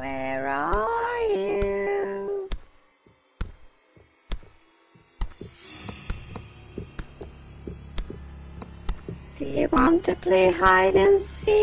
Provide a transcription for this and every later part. Where are you? Do you want to play hide and seek?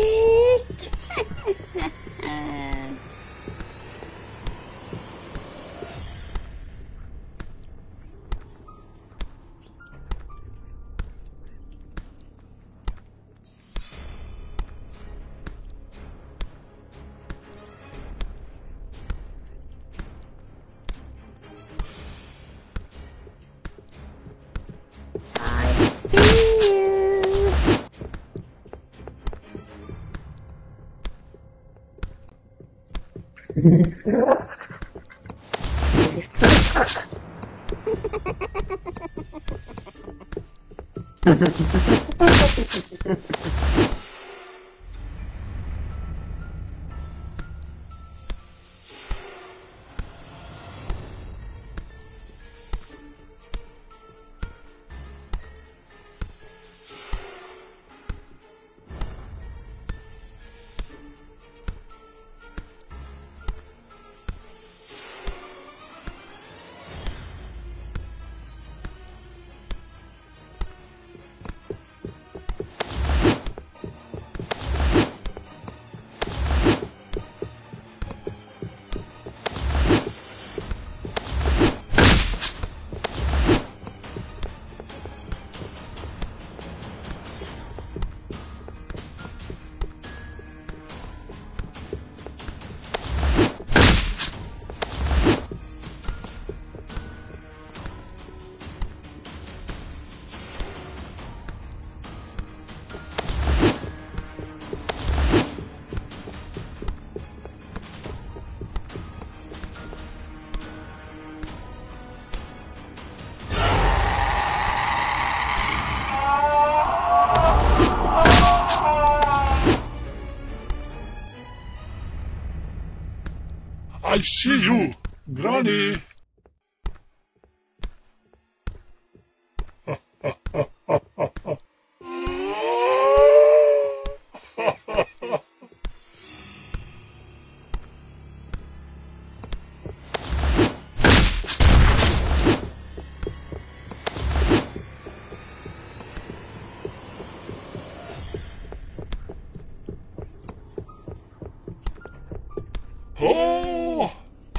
I see you, Granny!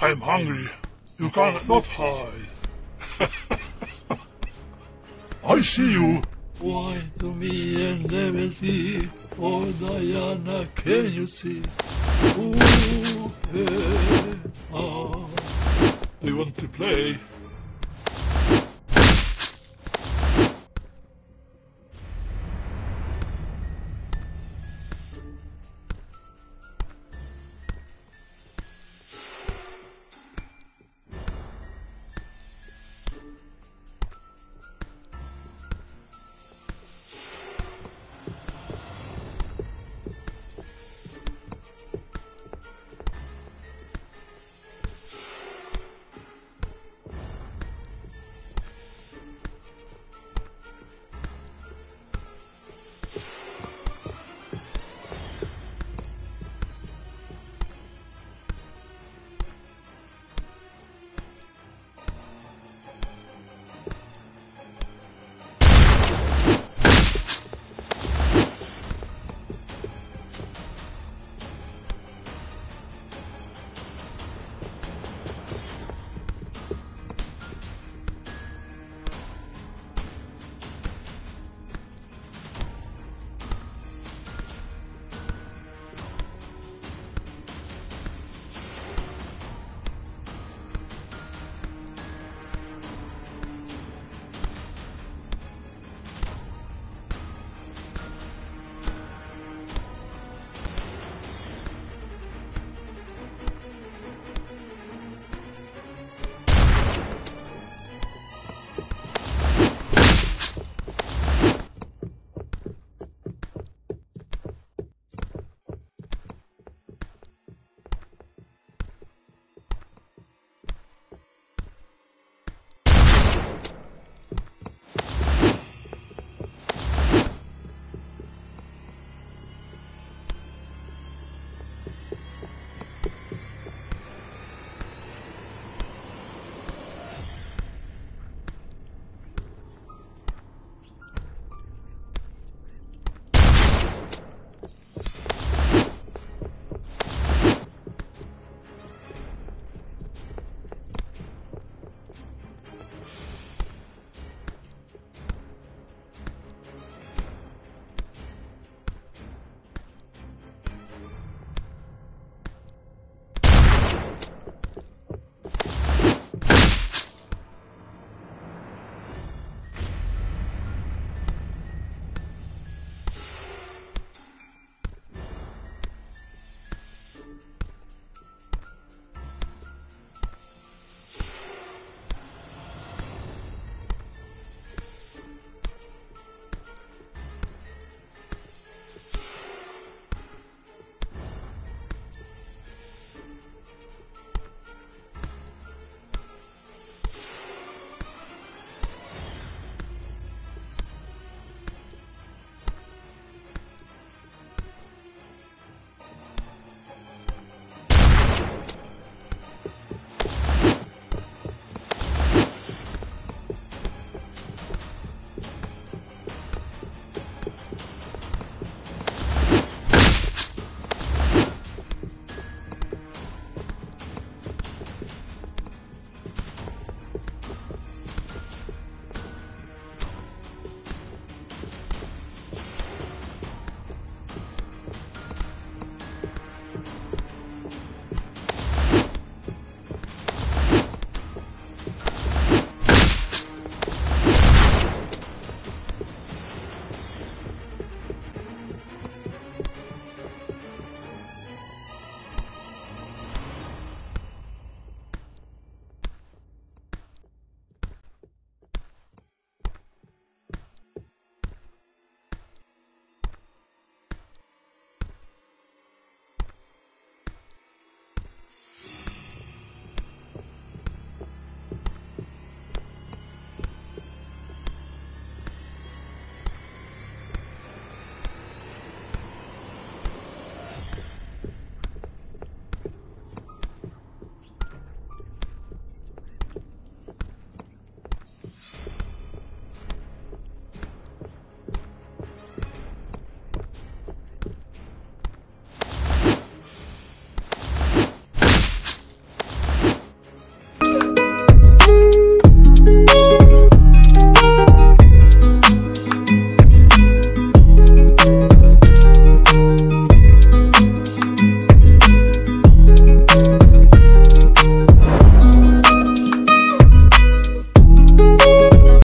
I'm hungry. You cannot hide. I see you. Why to me and never see? Oh, Diana, can you see? Ooh, hey, ah. Do you want to play?